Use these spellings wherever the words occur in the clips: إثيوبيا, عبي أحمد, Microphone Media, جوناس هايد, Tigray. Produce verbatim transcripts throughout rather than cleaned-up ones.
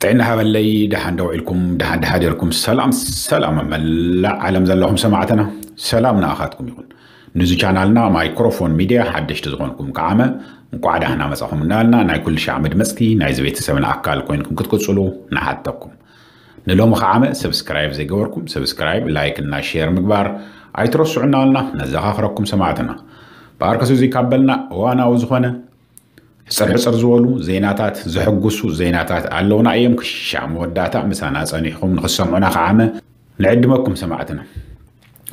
تعنا هذا اللي دحن دوعيلكم دحن دحاديركم سلام سلام ملا علم زلهم سماعتنا سلامنا أخذكم يقول نزو شانالنا مايكروفون ميديا حدش تزغونكم كعامة نقعد هنا مساهم نالنا ناي كل شيء عمد مسكي ناي زبيت سمن أكال كوينكم كتكتسلو نحطكم نلوم خعامة سبسكرايب زي جوركم سبسكرايب لايك لنا شير مكبار عيترسوا عنالنا نزاها خرجكم سماعتنا باركسو زي كابلنا وانا وزخونا سرح سرزولو زيناتات زحقسو زيناتات اللونا أيام كشام وداتا مسانا صنيحكم نخسمعنا خعامة نعدمكم سماعتنا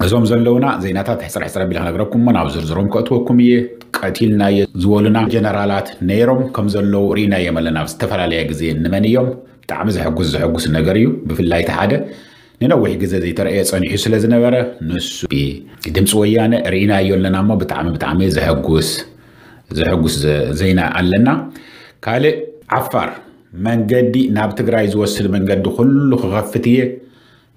زوم زلونا زيناتات حسر حسر بلا نغركم مناو زرزروم كاتوكم يه قتيلنا يه زولنا جنرالات نيروم كم زلو رينا يملنا استفلاليا غزي نمنيوم تعم زحقس زحقس نغريو بفلاي تحاده ننوح غزي زي ترأي صنيحو سلا زنبره نسو بي دمص ويانه رينا يولنا ما بتعم بتعم زحقس زحقس زينا ألنا كالي عفار من قدي ناب تقرأي زوصل من قد خلو خغفتيه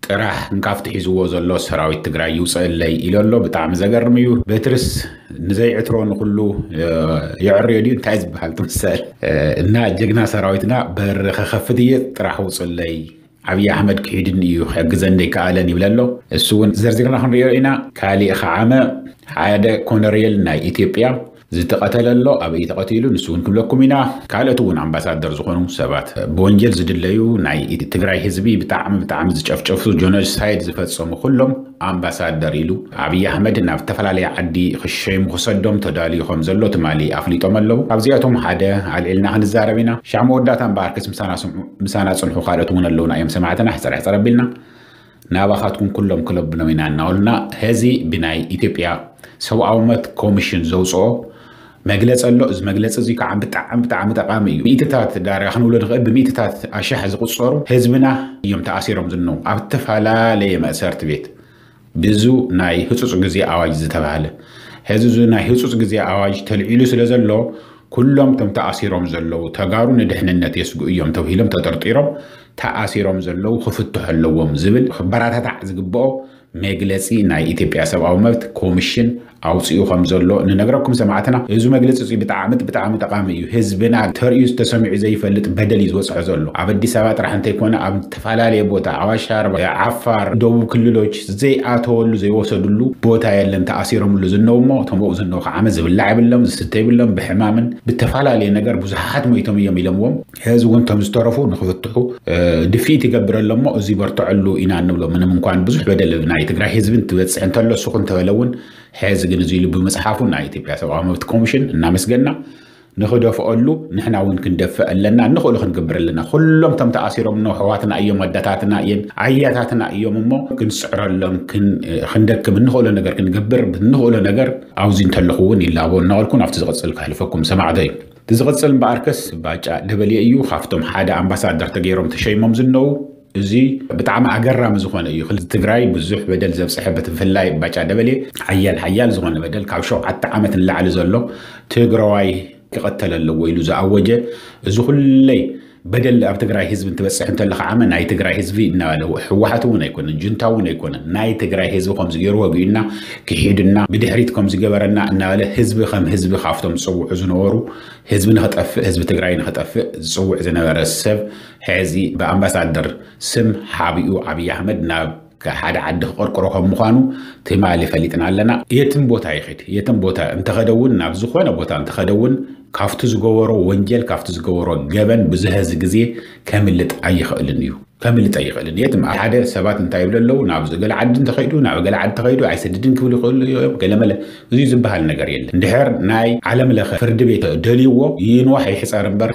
تراح نكافت حيزوه زلو سراوي تقرأي يوصل اللي إلو اللو بتعم زقرميو بترس نزي عطرون خلو يعريو ديو انتعز بحال تمثال نا جقنا سراويتنا بر خغفتيه تراح وصل اللي عبي أحمد كيدن يو خجزن ديك علني بلالو السون زرزقنا خنريونا كالي خعامة عادة كونريلنا إثيوبيا زتقتل الله أبي تقتلون سون كلكم هنا كالتون عم بسادر زخنو سبات بونجل زدليو نعي تجري حزبي بتعم بتعم زشاف شافو جوناس هايد زفت صم كلهم عم بسادر يلو عبي أحمد ناف تفعل عدي خشيم خصدم تدالي خمزلو تمالي أفلي تملو عبزياتهم حدا على إلنا عن الزاربينا شعمو داتن باركس مسانا مسانا صنحو خالتون اللون أيام سمعتنا حسر حسر بلنا نابخاتكم كلهم كلبنا منا نقولنا هذه بناي إثيوبيا سو عمت كوميشن زوزو مجلس الله إذا مجلس زي كعم بتعم بتعم تقامي ميتات دار خلنا نقول غير بميتات أشياء زي قصور هزمنا يوم تأثيرهم زنوم أتفعله ليه ما صارت بيت بزو ناي هتوص جزية عواجز تفعله هزو ناي هتوص جزية عواجز تلعيله سلزلوا كلهم تم تأثيرهم زلوا تجارون دحين النتيجة يوم توهيلهم تترطيرهم تأثيرهم زلوا خفت حلوهم زبل خبراتها تعزقبوا مجلسي ناي إثيوبيا سبعة ومت كوميشن أو سيو خمسة لو ننقرأكم سمعتنا إذا مجلسي بتعامد بتعامد قامي هزبنا تريوس تسمع زي فلت بدلي زوج زلوا عبد سبات راح تكون عم تفعلالي بوتا عواشر عفار دو كللوش زي أتول زي وصلوا بوتا يلن تأثيرهم لزنهم ما تمو زنهم عم زب اللعب لهم زستيب لهم بحماما بتفعلالي نقر بزحات ما يتم يمي لهم هذا وانتم استعرفون خذته دفيتي قبر لهم أزي برتعلو إن عنوا من ممكن بزح بدل تقرأ حزبين تبتس أنت الله سخن تولون حزب نزيل بمسحافون عيتي بس وعم بتكومشن الناس جنا نخده فقلو نحن عون كندفع لنا نخله خنجبر لنا خلهم تم تأثيرهم إنه حواتنا أيام ودتاتنا أيام عياتنا أيام ما كن سعر لهم كن خندك من نخله نجر كنجبر بنخله نجر عاوزين تلخون إلا ونقول كن عفتزغت سلك هلفكم سمع دايم تزغت سلم بعركس باجع دبلي أيو خافتم حدا عم بس عدر تجيرهم تشي ممزنو زي بتعم أجرم زخانة يخلص تجري بالزح بدل زب سحبة في اللاي بتشا دبلي حيال حيال زخانة بدل كعشوق حتى عمت اللي على زلوا تجري قتل اللي ويلو زعوجة زخلي بدل أب تجري حزب أنت بس أنت اللي خامن ناي تجري حزبي ناله وحتونا يكون الجنتاون يكون ناي تجري حزب خمس جيروا بينا كحيدنا بدهريت خمس جبرنا ناله حزب خم حزب خافتم سووا زنورو حزبنا هتقف حزب تجرين هتقف سووا زنور السب هذه بأمباسادر سم حبيو عبي أحمد ناب كحد عد قرقرهم مخانو تمالي فليتنا لنا يتم بوتا يخد يتم بوتا أنت خدون ناب زخوان بوتا أنت خدون كافتز جورو ونجل كافتز جورو جبن بزهز جزية كاملة أي خالنيو كاملة أي خالن يتم أحد سبات أنت يبل لو ناب زقل عد أنت خيدو ناب زقل عد خيدو عيسدين كل يقول يوم كلام له زيز بهالنجاريل ندهر ناي علم له فرد بيت دليو ينوح يحسر بر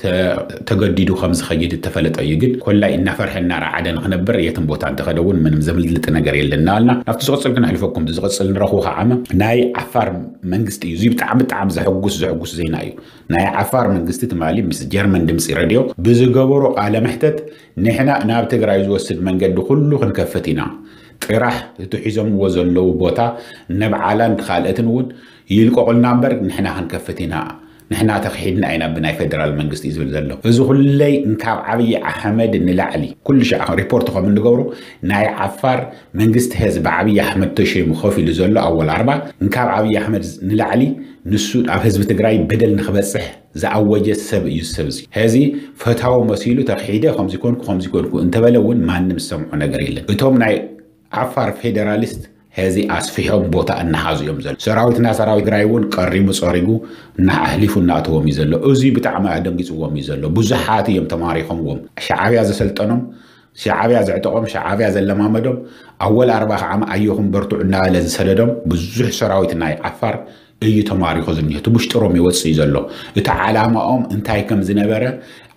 تجديدو خمس خيد التفلت أي جد كل إن فرح النار عدن خنبر يتم بوت أنت خدون من مزمل لتنجاريل النالنا نفتز غسل كنا حلفكم تز غسل رخوها عم ناي عفر منجست يزيب تعب تعب زحقوس زحقوس زي نايو ناي عفار من قصة مالي مس جرمن دمس راديو بزجبرو على محتت نحنا ناب تجري زوسد من قد كله خنكفتنا طرح تحزم وزلو بوتا نبعلان خالقتنون يلقوا قلنا برد نحنا خنكفتنا نحنا تخيلنا أينا بناء فدرال منجست إزول ذلهم. إذا خلّي نكاب عبي أحمد نلعلي كل شيء ريبورت خم من جورو ناي عفر منجست هزب عبي أحمد تشي مخافي لزله أول أربعة نكاب عبي أحمد نلعلي نسود عف هزب تجري بدل نخبصح ذا أول جسب يسبزي هذه فتحوا مسيلو تخيله خمسة كون خمسة كون كون تبلون ما نمسمعنا جريلا. إتهم ناي عفر فدراليست هذه أسفهم بوتا النهاز يوم زل سراويتنا سراويت رايون كريم صارجو نحلف الناتو ميزلو أزي بتعمل عدم جسوا ميزلو بزحات يوم تماريهم وهم شعبي هذا سلطانهم شعبي هذا عتقهم شعبي هذا اللي ما مدهم أول أربع عام أيهم برتو النال زسلدهم بزح سراويتنا يعفر أي تماري خزنيه تبشتروا ميوت يزلو يتعالى معهم انتهي كم زنبرة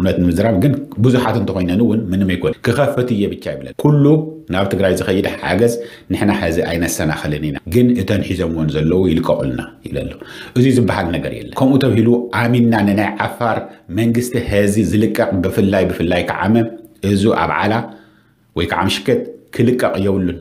ونات نمزراب جن بزحات انتقينا نون منهم يكون كخافتية بالكابلة كله نابت قرأي زخيل حاجز نحن حازي عين السنة خلينا جن إتن حزمون زلوا يلقاولنا يللو أزيز بحالنا قريلا كم أتفهلو عاملنا ننا عفر من جست هذه زلك بفلاي بفلاي كعمم إزو أبعلا ويكعم شكت كلك يولن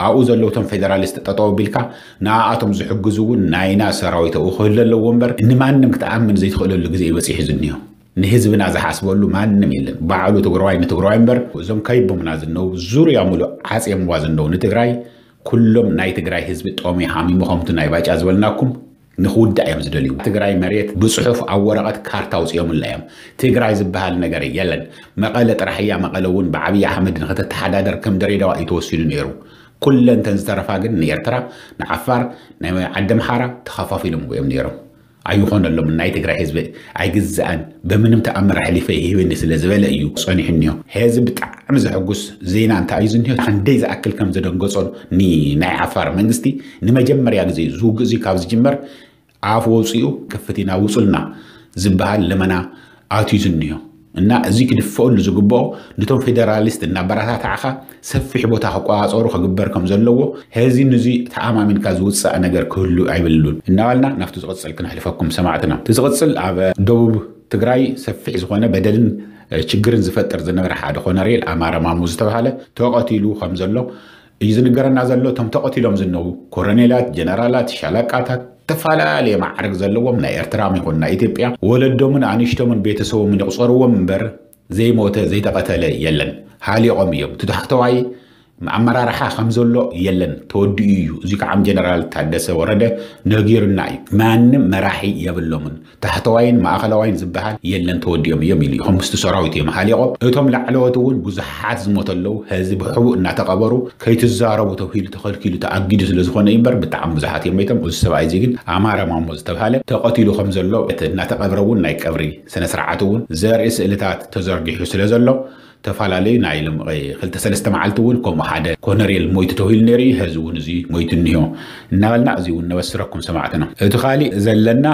أوزل لو تم فيدراليست تطاو بالك نا أتم زحجزون ناينا سراويته وخلل لو ومبر إن ما نمك تعمل زي تخلل لو جزء بس يحزنيهم نهزبنا زحاسبول له ما نميلن بعلو تجرواي نتجرواي مبر وزم كيب منازنو زور يعملوا حس يموازنو نتجراي كلهم ناي تجراي هزب تقومي حامي مخمت ناي باج أزولناكم نخود دعيم زدليو تجراي مريت بصحف أو ورقة كارتاوس يوم الأيام تجراي زبهال نجري يلا مقالة رحية مقالون بعبي أحمد نخت التحدادر كم دريدة ويتوصل نيرو كلن تنزرفاجن نيرترا نعفر نعم عدم حارة تخفف لهم ويوم نيرو أيوهن اللهم نايت جرا حزب عجز عن بمنهم تأمر حلفيه والناس اللي زبالة يو صاني هنيو حزب عمز حجوس زين عن تعيزنه عندي إذا أكل كم زدن قصن ني نعفر من قصدي نما جمر يا جزي زوج زي كابز جمر عفو وصيو كفتنا وصلنا زبها لمنا عتيزنه إن زي كده فقول زوجبا نتوم فيدراليست إن براتها تعخا سفح بوتها حقها صاروخ جبر كم زلوا هذه نزي تعامع من كازوتس أنا جر كله عيبلون النوالنا نفتز غتسل كنا حلفكم سمعتنا تزغتسل عب دوب تجري سفح زخانة بدل تشجرن زفتر زنبر حاد خانة ريل أمارة مع مزتها على تقاتلوا خم زلوا إذا نجرنا زلوا تم تقاتلهم زنوا كورنيلات جنرالات شلكاتات تفعلالي مع عرق زلوا من إرترامي قلنا إتبيا ولدو من عنشتو من بيتسو من أصر ومبر زي موتا زي تقتلي يلن حالي عميهم تتحتوعي معمرا رحا خمزلو يلن توديو زيك عم جنرال تحدث ورده نغير النعي مانم مراحي يبلو من تحتوعين مع أخلوين زبها يلن توديهم يميلي هم استسراويتهم حالي عم اتهم لعلواتون بزحات زموتلو هزي بحبو انها تقبرو كي تزارو توهيل تخلكي لتأقيدس لزخون ايبر بتعم بزحات يميتم وزسبعي زيكين عمارة ماموز تبهالة تقاتلو خمزلو اتنا تقبرون نايك أبري سنسرعاتون زار اسئلتات تزرقي حسلزلو تفعلالي نايلم غي خلت سلسة معلتون كوم حدا كونري المويت توهيل نيري هزون زي مويت النيو نالنا زي ونوسركم سمعتنا تخالي زلنا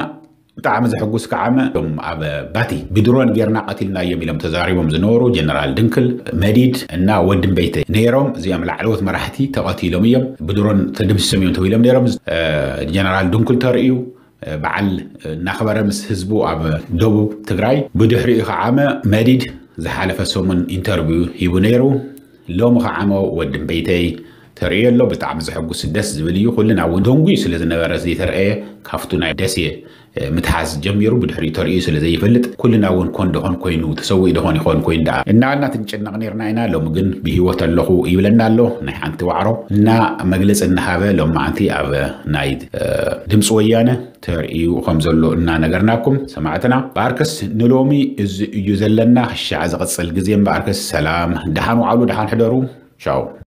تعم زحقوس كعمة يوم أب باتي بدرون غيرنا قتلنا يوم لم تزاريهم زنورو جنرال دنكل مديد إننا ودن بيته نيرم زي أم العلوث مرحتي تقاتلهم يوم بدرون تدمس سميون توهيلهم نيرم أه جنرال دنكل ترقيو بعل نخبر مس هزبو أب دوبو تجراي بدحريق عمة مديد زحالف سومن انتربيو يبونيرو لوم خعمو ودن بيتي تريه لو بتعم زحقو سدس زبليو كلنا ودونغي سلازنا برازي تريه كافتونا دسي متحاز جميرو بدحري تريه سلازي يفلت كلنا ون كون دهون كوينو تسوي دهون يخون كوين دا إنا عنا تنشنق نيرنا إنا لو مجن بهيوة اللخو يبلنا اللو نح أنت وعرو إنا مجلس النحابة لو ما أنتي أبا نايد أه دمس ويانا تريو خمزلو إنا نجرناكم سمعتنا باركس نلومي إز يزلنا الشعز غتصل جزيم باركس سلام دحان وعلو دحان حدرو شاو.